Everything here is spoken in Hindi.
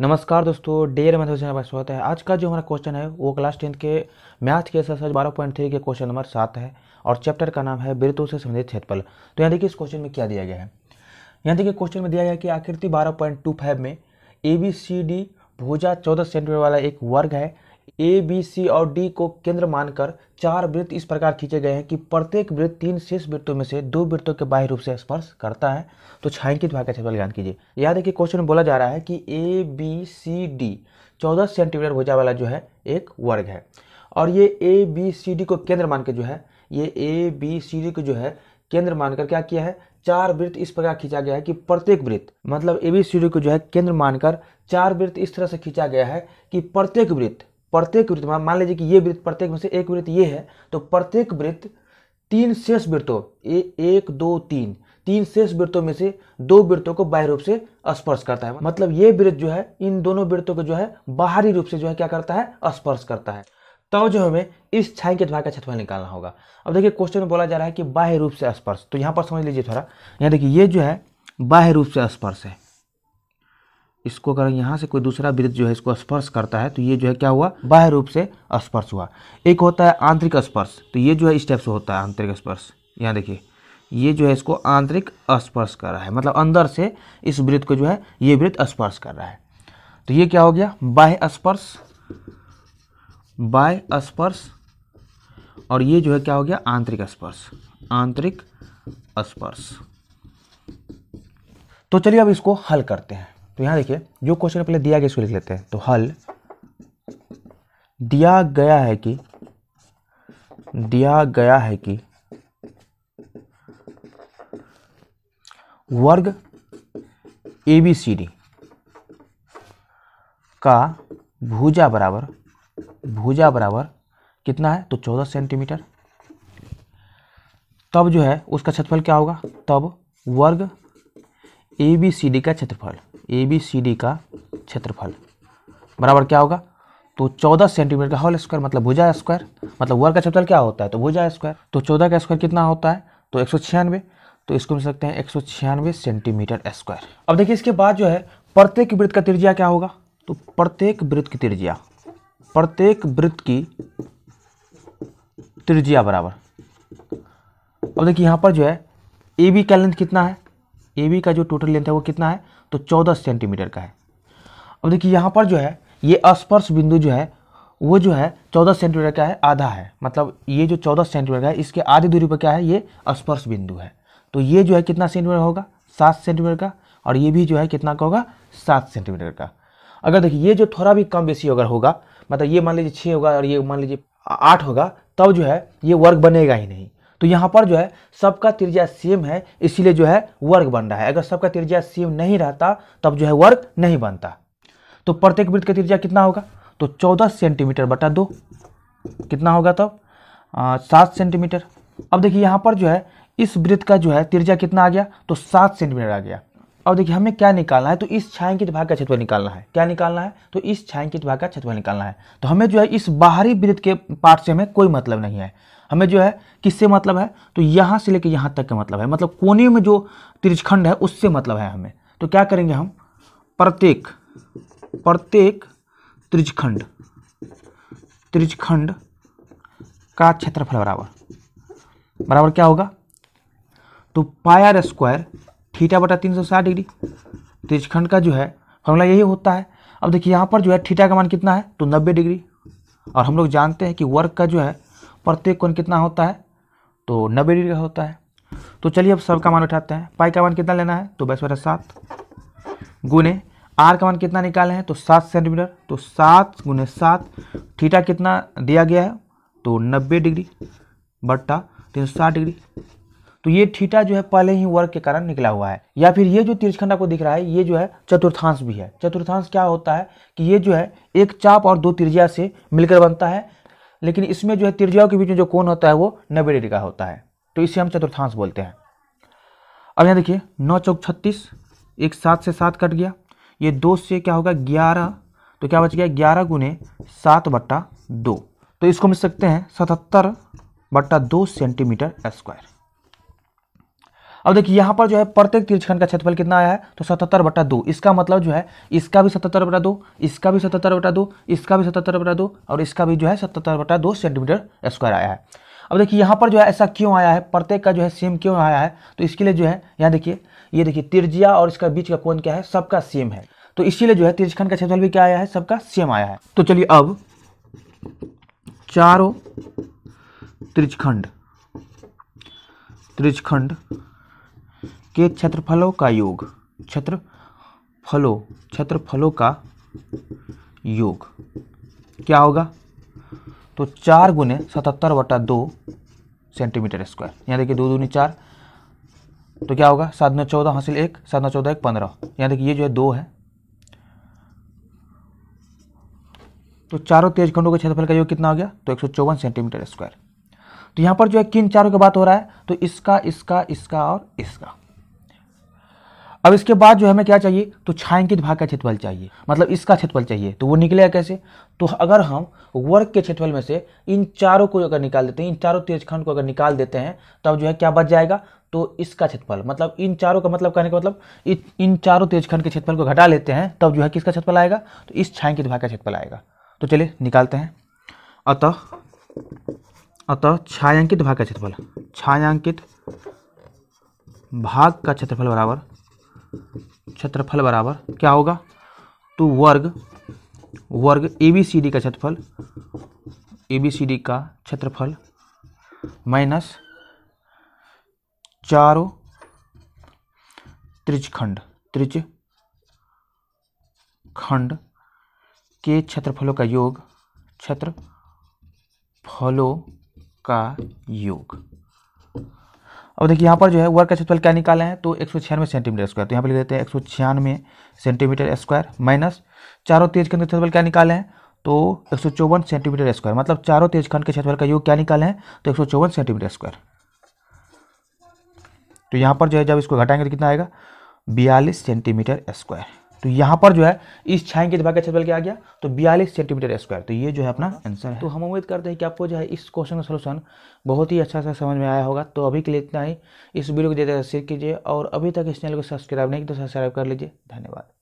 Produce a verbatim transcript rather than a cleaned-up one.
नमस्कार दोस्तों, डेयर मैथमेटिशियन आपका स्वागत है। आज का जो हमारा क्वेश्चन है वो क्लास टेंथ के मैथ के एक्सरसाइज बारह पॉइंट थ्री के क्वेश्चन नंबर सात है और चैप्टर का नाम है वृत्तों से संबंधित क्षेत्रफल। तो यहाँ देखिए इस क्वेश्चन में क्या दिया गया है। यहाँ देखिए क्वेश्चन में दिया गया है कि आकृति बारह पॉइंट टू फाइव में ए बी सी डी भुजा चौदह सेंटीमीटर वाला एक वर्ग है। ए बी सी और डी को केंद्र मानकर चार वृत्त इस प्रकार खींचे गए हैं कि प्रत्येक वृत्त तीन शेष वृत्तों में से दो वृत्तों के बाह्य रूप से स्पर्श करता है। तो छायांकित भाग का क्षेत्रफल ज्ञात कीजिए। यहाँ देखिए क्वेश्चन में बोला जा रहा है कि ए बी सी डी चौदह सेंटीमीटर भुजा वाला जो है एक वर्ग है और ये ए बी सी डी को केंद्र मानकर जो है ये ए बी सी डी को जो है केंद्र मानकर क्या किया है, चार वृत्त इस प्रकार खींचा गया है कि प्रत्येक वृत्त मतलब ए बी सी डी को जो है केंद्र मानकर चार वृत्त इस तरह से खींचा गया है कि प्रत्येक वृत्त प्रत्येक वृत्त मान लीजिए कि ये वृत्त प्रत्येक में से एक वृत्त ये है तो प्रत्येक वृत्त तीन शेष वृत्तों एक दो तीन तीन शेष वृत्तों में से दो वृत्तों को बाह्य रूप से स्पर्श करता है। मतलब ये वृत्त जो है इन दोनों वृत्तों को जो है बाहरी रूप से जो है क्या करता है, स्पर्श करता है। तो जो हमें इस छायांकित भाग का क्षेत्रफल निकालना होगा। अब देखिए क्वेश्चन में बोला जा रहा है कि बाह्य रूप से स्पर्श, तो यहाँ पर समझ लीजिए थोड़ा। यहाँ देखिए ये जो है बाह्य रूप से स्पर्श है, इसको अगर यहाँ से कोई दूसरा वृत्त जो है इसको स्पर्श करता है तो ये जो है क्या हुआ, बाह्य रूप से स्पर्श हुआ। एक होता है आंतरिक स्पर्श, तो ये जो है इस टाइप से होता है आंतरिक स्पर्श। यहाँ देखिए ये जो है इसको आंतरिक स्पर्श कर रहा है, मतलब अंदर से इस वृत्त को जो है ये वृत्त स्पर्श कर रहा है। तो ये क्या हो गया, बाह्य स्पर्श बाह्य स्पर्श और ये जो है क्या हो गया, आंतरिक स्पर्श आंतरिक स्पर्श। तो चलिए अब इसको हल करते हैं। तो यहाँ देखिए जो क्वेश्चन पहले दिया गया इसको लिख लेते हैं। तो हल दिया गया है कि दिया गया है कि वर्ग एबीसीडी का भुजा बराबर भुजा बराबर कितना है, तो चौदह सेंटीमीटर। तब जो है उसका क्षेत्रफल क्या होगा, तब वर्ग एबीसीडी का क्षेत्रफल ए बी सी डी का क्षेत्रफल बराबर क्या होगा, तो चौदह सेंटीमीटर का होल स्क्वायर मतलब भुजा स्क्वायर, मतलब वर्ग का क्षेत्रफल क्या होता है, तो भुजा स्क्वायर। तो चौदह का स्क्वायर कितना होता है, तो एक सौ छियानवे। तो इसको मिल सकते हैं एक सौ छियानवे सेंटीमीटर स्क्वायर। अब देखिए इसके बाद जो है प्रत्येक वृत्त का त्रिज्या क्या होगा, तो प्रत्येक वृत्त की त्रिज्या प्रत्येक वृत्त की त्रिज्या बराबर। अब देखिए यहाँ पर जो है ए बी का लेंथ कितना है, ए बी का जो टोटल लेंथ है वो कितना है, तो चौदह सेंटीमीटर का है। अब देखिए यहाँ पर जो है ये स्पर्श बिंदु जो है वो जो है चौदह सेंटीमीटर का है, आधा है। मतलब ये जो चौदह सेंटीमीटर का है इसके आधी दूरी पर क्या है, ये स्पर्श बिंदु है। तो ये जो है कितना सेंटीमीटर होगा, सात सेंटीमीटर का, और ये भी जो है कितना का होगा, सात सेंटीमीटर का। अगर देखिए ये जो थोड़ा भी कम बेसी अगर होगा, मतलब ये मान लीजिए छः होगा और ये मान लीजिए आठ होगा, तब जो है ये वर्ग बनेगा ही नहीं। तो यहाँ पर जो है सबका त्रिज्या सेम है इसीलिए जो है वर्ग बन रहा है। अगर सबका त्रिज्या सेम नहीं रहता तब जो है वर्ग नहीं बनता। तो प्रत्येक वृत्त का त्रिज्या कितना होगा, तो चौदह सेंटीमीटर बटा दो कितना होगा, तब सात सेंटीमीटर। अब देखिए यहाँ पर जो है इस वृत्त का जो है त्रिज्या कितना आ गया, तो सात सेंटीमीटर आ गया। अब देखिए हमें क्या निकालना है, तो इस छायांकित भाग का क्षेत्रफल निकालना है। क्या निकालना है, तो इस छायांकित भाग का क्षेत्रफल निकालना है। तो हमें जो है इस बाहरी वृत्त के पार्ट से हमें कोई मतलब नहीं है, हमें जो है किससे मतलब है, तो यहाँ से लेकर यहाँ तक का मतलब है, मतलब कोने में जो त्रिज्खंड है उससे मतलब है हमें। तो क्या करेंगे हम, प्रत्येक प्रत्येक त्रिज्खंड त्रिज्खंड का क्षेत्रफल बराबर बराबर क्या होगा, तो पायर स्क्वायर थीटा बटा तीन सौ साठ डिग्री। त्रिज्खंड का जो है फॉर्मूला यही होता है। अब देखिए यहाँ पर जो है थीटा का मान कितना है, तो नब्बे डिग्री, और हम लोग जानते हैं कि वर्ग का जो है प्रत्येक कोण कितना होता है, तो नब्बे डिग्री का होता है। तो चलिए अब सब का मान उठाते हैं। पाई का मान कितना लेना है, तो बाईस बटा सात गुने आर का मान कितना निकाले हैं, तो सात सेंटीमीटर। तो सात गुने सात, थीटा कितना दिया गया है, तो नब्बे डिग्री बट्टा तीन सौ साठ डिग्री। तो ये थीटा जो है पहले ही वर्ग के कारण निकला हुआ है, या फिर ये जो त्रिज्खंड आपको दिख रहा है ये जो है चतुर्थांश भी है। चतुर्थांश क्या होता है कि ये जो है एक चाप और दो त्रिज्या से मिलकर बनता है, लेकिन इसमें जो है त्रिज्याओं के बीच में जो कोण होता है वो नब्बे डिग्री का होता है, तो इसे हम चतुर्थांश बोलते हैं। अब यहाँ देखिए नौ चौक छत्तीस, एक सात से सात कट गया, ये दो से क्या होगा ग्यारह, तो क्या बच गया ग्यारह गुने सात बट्टा दो। तो इसको मिल सकते हैं सतहत्तर बट्टा दो सेंटीमीटर स्क्वायर। अब देखिए यहाँ पर जो है प्रत्येक तिरछखंड का क्षेत्रफल कितना आया है तो सतहत्तर बटा दो। इसका मतलब जो है इसका भी सतहत्तर बटा दो, इसका भी सतहत्तर बटा दो, इसका भी सतहत्तर बटा दो और इसका भी जो है सतहत्तर बटा दो सेंटीमीटर स्क्वायर आया है। अब देखिए यहाँ पर जो है ऐसा क्यों आया है, प्रत्येक का जो है सेम क्यों आया है, तो इसके लिए जो है यहाँ देखिए ये देखिए त्रिज्या और इसका बीच का कोण क्या है सबका सेम है, तो इसीलिए जो है त्रिज्याखंड का क्षेत्रफल भी क्या आया है सबका सेम आया है। तो चलिए अब चारों त्रिज्याखंड त्रिज्याखंड के क्षेत्रफलों का योग क्षेत्रफलों क्षेत्रफलों का योग क्या होगा तो चार गुने सतहत्तर बटा दो सेंटीमीटर स्क्वायर। यहाँ देखिए दो दूनी चार तो क्या होगा सात नौ चौदह हासिल एक, सात नौ चौदह एक पंद्रह। यहाँ देखिए ये जो है दो है तो चारों त्रिज्याखंडों के क्षेत्रफल का योग कितना हो गया तो एक सौ चौवन सेंटीमीटर स्क्वायर। तो यहाँ पर जो है किन चारों की बात हो रहा है तो इसका इसका इसका और इसका। अब इसके बाद जो हमें क्या चाहिए तो छायांकित भाग का क्षेत्रफल चाहिए, मतलब इसका क्षेत्रफल चाहिए। तो वो निकलेगा कैसे तो अगर हम वर्ग के क्षेत्रफल में से इन चारों को अगर निकाल देते हैं, इन चारों त्रिज्याखंड को अगर निकाल देते हैं तब जो है क्या बच जाएगा तो इसका क्षेत्रफल, मतलब इन चारों का मतलब कहने का मतलब इन, इन चारों त्रिज्याखंड के क्षेत्रफल को घटा लेते हैं तब जो है किसका क्षेत्रफल आएगा तो इस छायांकित भाग का क्षेत्रफल आएगा। तो चलिए निकालते हैं। अतः अतः छायांकित भाग का क्षेत्रफल छायांकित भाग का क्षेत्रफल बराबर क्षेत्रफल बराबर क्या होगा तो वर्ग वर्ग एबीसीडी का क्षेत्रफल एबीसीडी का क्षेत्रफल माइनस चारों त्रिज्याखंड त्रिज्याखंड के क्षेत्रफलों का योग क्षेत्रफलों का योग। अब देखिए यहाँ पर जो है वर्ग का क्षेत्रफल क्या निकाले हैं तो एक सौ छियानवे सेंटीमीटर स्क्वायर, तो यहाँ पर लिख देते हैं एक सौ छियानवे सेंटीमीटर स्क्वायर माइनस चारों त्रिज्याखंड का क्षेत्रफल क्या निकाले हैं तो एक सौ चौवन सेंटीमीटर स्क्वायर, मतलब चारों त्रिज्याखंड के क्षेत्रफल का योग क्या निकाले हैं तो एक सौ चौवन सेंटीमीटर स्क्वायर। तो यहाँ पर जो है जब इसको घटाएंगे तो कितना आएगा बयालीस सेंटीमीटर स्क्वायर। तो यहाँ पर जो है इस छायांकित भाग का क्षेत्रफल क्या आ गया तो बयालीस सेंटीमीटर स्क्वायर। तो ये जो है अपना आंसर है। तो हम उम्मीद करते हैं कि आपको जो है इस क्वेश्चन का सोल्यूशन बहुत ही अच्छा सा समझ में आया होगा। तो अभी के लिए इतना ही। इस वीडियो को देते शेयर कीजिए और अभी तक इस चैनल को सब्सक्राइब नहीं किया तो सब्सक्राइब कर लीजिए। धन्यवाद।